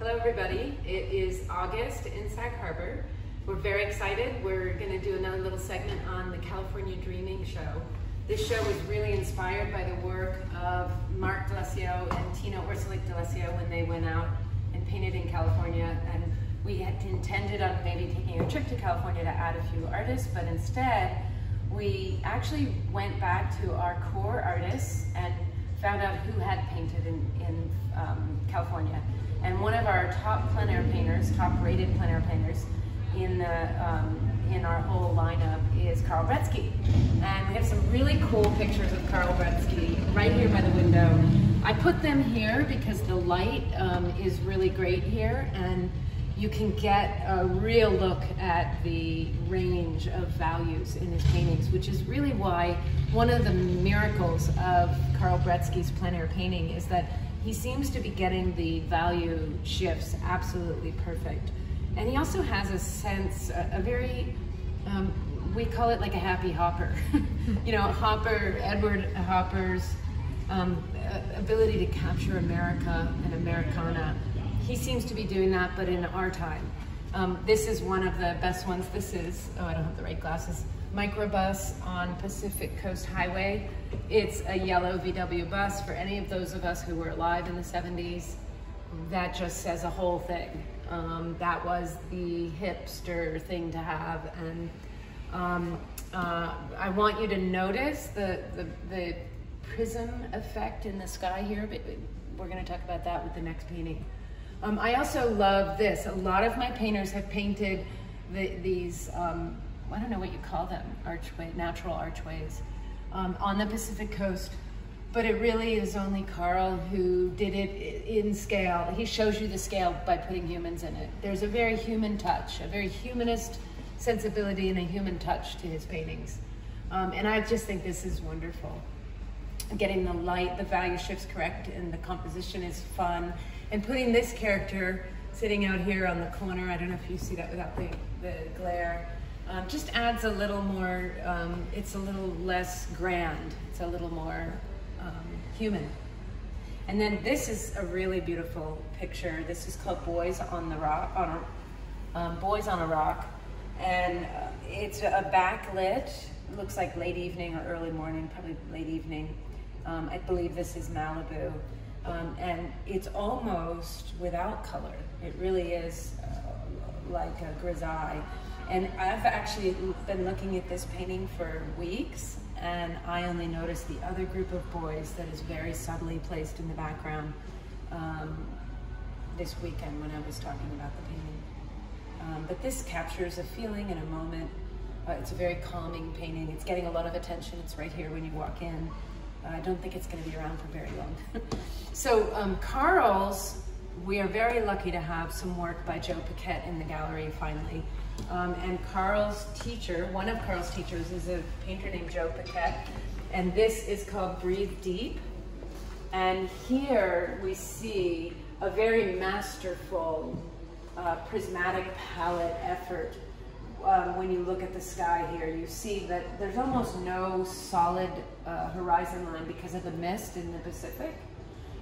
Hello everybody, it is August in Sag Harbor. We're very excited. We're going to do another little segment on the California Dreaming Show. This show was really inspired by the work of Mark D'Alessio and Tina Orselic D'Alessio when they went out and painted in California, and we had intended on maybe taking a trip to California to add a few artists, but instead we actually went back to our core artists and found out who had painted in California. And one of our top plein air painters, top rated plein air painters in our whole lineup is Carl Bretzke. And we have some really cool pictures of Carl Bretzke right here by the window. I put them here because the light is really great here, and you can get a real look at the range of values in his paintings, which is really why one of the miracles of Carl Bretzke's plein air painting is that he seems to be getting the value shifts absolutely perfect. And he also has a sense, a very, we call it like a happy Hopper. You know, Hopper, Edward Hopper's ability to capture America and Americana. He seems to be doing that, but in our time. This is one of the best ones. This is, oh, I don't have the right glasses. Microbus on Pacific Coast Highway. It's a yellow VW bus. For any of those of us who were alive in the 70s, that just says a whole thing. That was the hipster thing to have. And I want you to notice the prism effect in the sky here, but we're gonna talk about that with the next painting. I also love this. A lot of my painters have painted these, I don't know what you call them, archway, natural archways, on the Pacific coast, but it really is only Carl who did it in scale. He shows you the scale by putting humans in it. There's a very human touch, a very humanist sensibility and a human touch to his paintings. And I just think this is wonderful. Getting the light, the value shifts correct, and the composition is fun. And putting this character sitting out here on the corner, I don't know if you see that without the glare, just adds a little more, it's a little less grand. It's a little more human. And then this is a really beautiful picture. This is called Boys on the Rock, Boys on a Rock. And it's a backlit, looks like late evening or early morning, probably late evening. I believe this is Malibu. And it's almost without color. It really is like a grisaille. And I've actually been looking at this painting for weeks, and I only noticed the other group of boys that is very subtly placed in the background this weekend when I was talking about the painting. But this captures a feeling and a moment. It's a very calming painting. It's getting a lot of attention. It's right here when you walk in. I don't think it's going to be around for very long. So Carl's, we are very lucky to have some work by Joe Paquette in the gallery finally. And Carl's teacher, one of Carl's teachers is a painter named Joe Paquette. And this is called Breathe Deep. And here we see a very masterful prismatic palette effort. When you look at the sky here, you see that there's almost no solid horizon line because of the mist in the Pacific.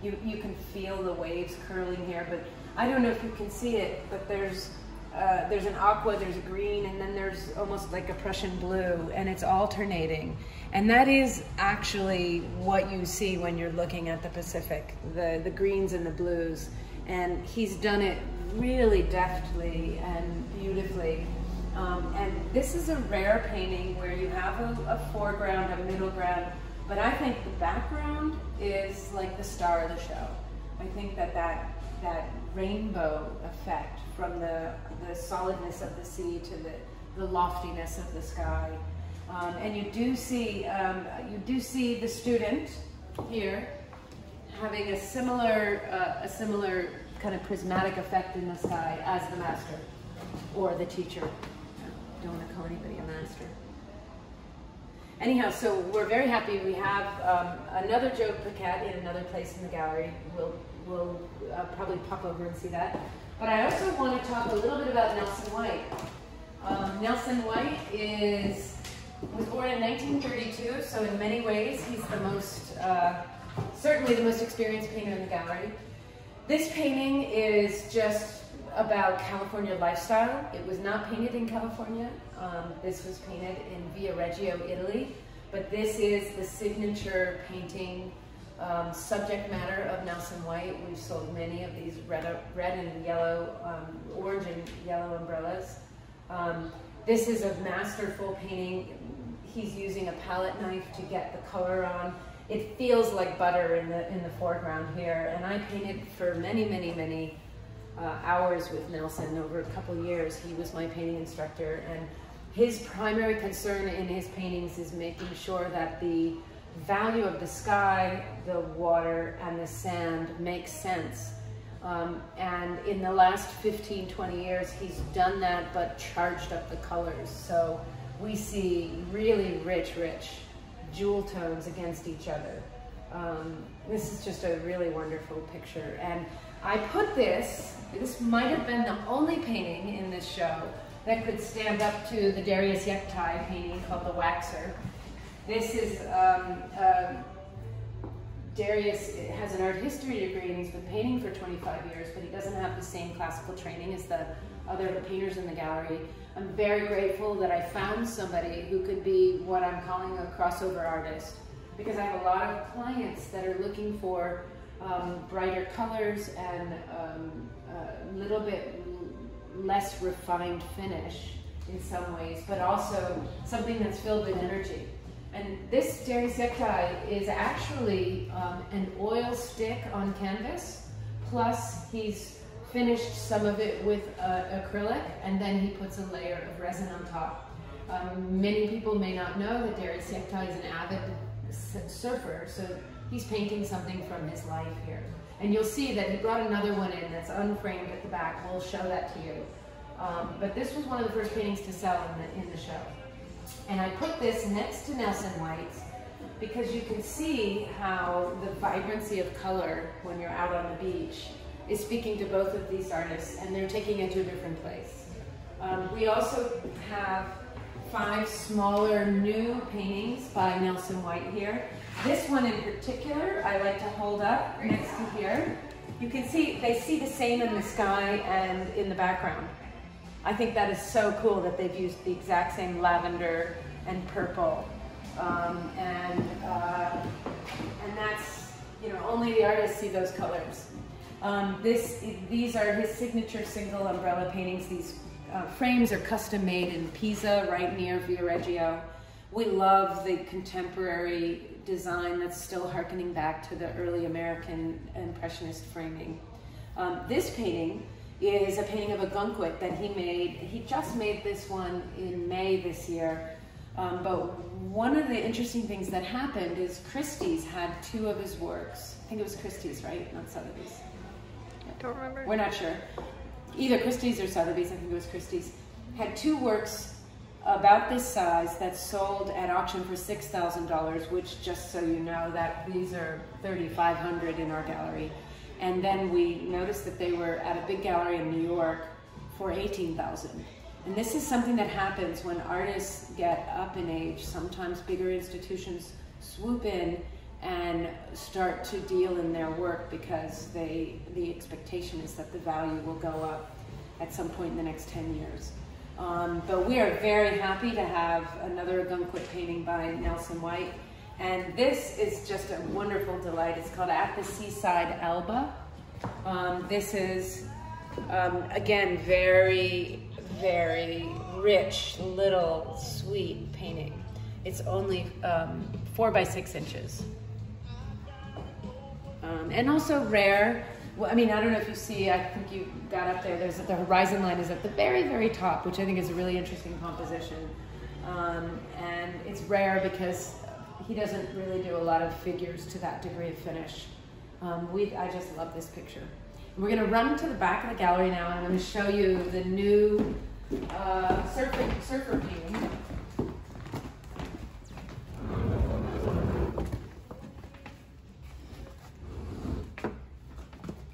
You can feel the waves curling here, but I don't know if you can see it, but there's an aqua, there's a green, and then there's almost like a Prussian blue, and it's alternating. And that is actually what you see when you're looking at the Pacific, the greens and the blues. And he's done it really deftly and beautifully. And this is a rare painting where you have a foreground, a middle ground, but I think the background is like the star of the show. I think that rainbow effect from the solidness of the sea to the loftiness of the sky. And you do see the student here having a similar kind of prismatic effect in the sky as the master or the teacher. I don't want to call anybody a master. Anyhow, so we're very happy. We have another Joe Paquette in another place in the gallery. We'll probably pop over and see that. But I also want to talk a little bit about Nelson White. Nelson White was born in 1932, so in many ways he's the most, certainly the most experienced painter in the gallery. This painting is just about California lifestyle. It was not painted in California. This was painted in Via Reggio, Italy. But this is the signature painting subject matter of Nelson White. We've sold many of these red and yellow, orange and yellow umbrellas. This is a masterful painting. He's using a palette knife to get the color on. It feels like butter in the foreground here. And I painted for many hours with Nelson over a couple years. He was my painting instructor, and his primary concern in his paintings is making sure that the value of the sky, the water, and the sand makes sense. And in the last 15, 20 years, he's done that, but charged up the colors. So we see really rich jewel tones against each other. This is just a really wonderful picture. And I put this might have been the only painting in this show that could stand up to the Darius Yektai painting called The Waxer. This is, Darius has an art history degree and he's been painting for 25 years, but he doesn't have the same classical training as the other painters in the gallery. I'm very grateful that I found somebody who could be what I'm calling a crossover artist, because I have a lot of clients that are looking for brighter colors and a little bit less refined finish in some ways, but also something that's filled with energy. And this Darius Yektai is actually an oil stick on canvas, plus he's finished some of it with acrylic, and then he puts a layer of resin on top. Many people may not know that Darius Yektai is an avid surfer, so he's painting something from his life here. And you'll see that he brought another one in that's unframed at the back. We'll show that to you. But this was one of the first paintings to sell in the show. And I put this next to Nelson White's because you can see how the vibrancy of color when you're out on the beach is speaking to both of these artists, and they're taking it to a different place. We also have 5 smaller new paintings by Nelson White here. This one in particular, I like to hold up next to here. You can see, they see the same in the sky and in the background. I think that is so cool that they've used the exact same lavender and purple. And that's, you know, only the artists see those colors. These are his signature single umbrella paintings. These frames are custom made in Pisa, right near Via Reggio. We love the contemporary design that's still harkening back to the early American Impressionist framing. This painting is a painting of Ogunquit that he made. He just made this one in May this year. But one of the interesting things that happened is Christie's had 2 of his works. I think it was Christie's, right? Not Sotheby's. I don't remember. We're not sure. Either Christie's or Sotheby's, I think it was Christie's, had 2 works about this size that sold at auction for $6,000, which, just so you know, that these are $3,500 in our gallery. And then we noticed that they were at a big gallery in New York for $18,000. And this is something that happens when artists get up in age. Sometimes bigger institutions swoop in and start to deal in their work because the expectation is that the value will go up at some point in the next 10 years. But we are very happy to have another Ogunquit painting by Nelson White. And this is just a wonderful delight. It's called At the Seaside, Elba. This is, again, very rich, little, sweet painting. It's only 4 by 6 inches. And also rare. Well, I mean, I don't know if you see, I think you got up there, there's the horizon line is at the very top, which I think is a really interesting composition. And it's rare because he doesn't really do a lot of figures to that degree of finish. I just love this picture. We're gonna run to the back of the gallery now, and I'm gonna show you the new surfer painting.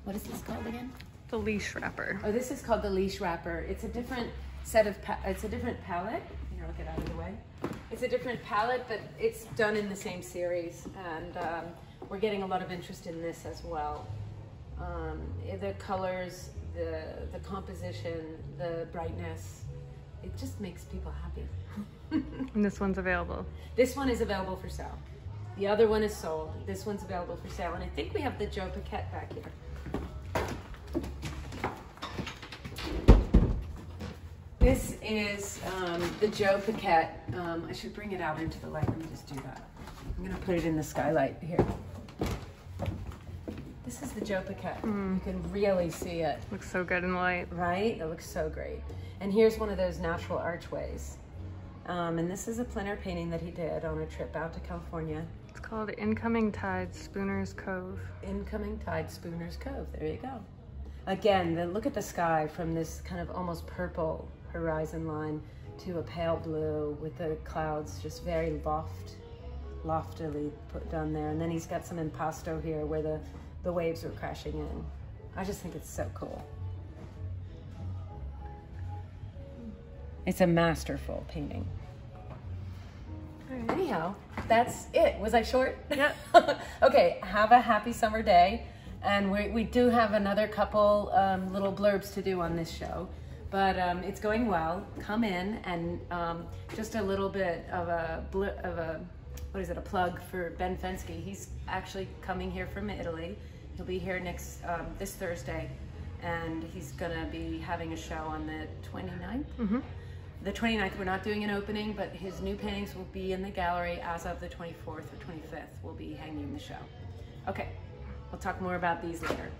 What is this called again? The Leash Wrapper. Oh, this is called The Leash Wrapper. It's a different set of, it's a different palette. Here, I'll get out of the way. It's a different palette, but it's done in the same series. And we're getting a lot of interest in this as well. the colors, the composition, the brightness. It just makes people happy. And this one's available. This one is available for sale. The other one is sold. This one's available for sale. And I think we have the Joe Paquette back here. This is the Joe Paquette. I should bring it out into the light. Let me just do that. I'm gonna put it in the skylight here. This is the Joe Paquette. You can really see it. Looks so good in the light. Right? It looks so great. And here's one of those natural archways. And this is a planner painting that he did on a trip out to California. It's called Incoming Tide, Spooner's Cove. Incoming Tide, Spooner's Cove. There you go. Again, look at the sky from this kind of almost purple horizon line to a pale blue with the clouds just very loftily put down there. And then he's got some impasto here where the waves were crashing in. I just think it's so cool. It's a masterful painting. Right. Anyhow, that's it. Was I short? Yeah. Okay, have a happy summer day. And we do have another couple little blurbs to do on this show, but it's going well. Come in and just a little bit of a plug for Ben Fenske. He's actually coming here from Italy. He'll be here next, this Thursday. And he's gonna be having a show on the 29th. Mm-hmm. The 29th, we're not doing an opening, but his new paintings will be in the gallery as of the 24th or 25th. We'll be hanging the show. Okay, we'll talk more about these later.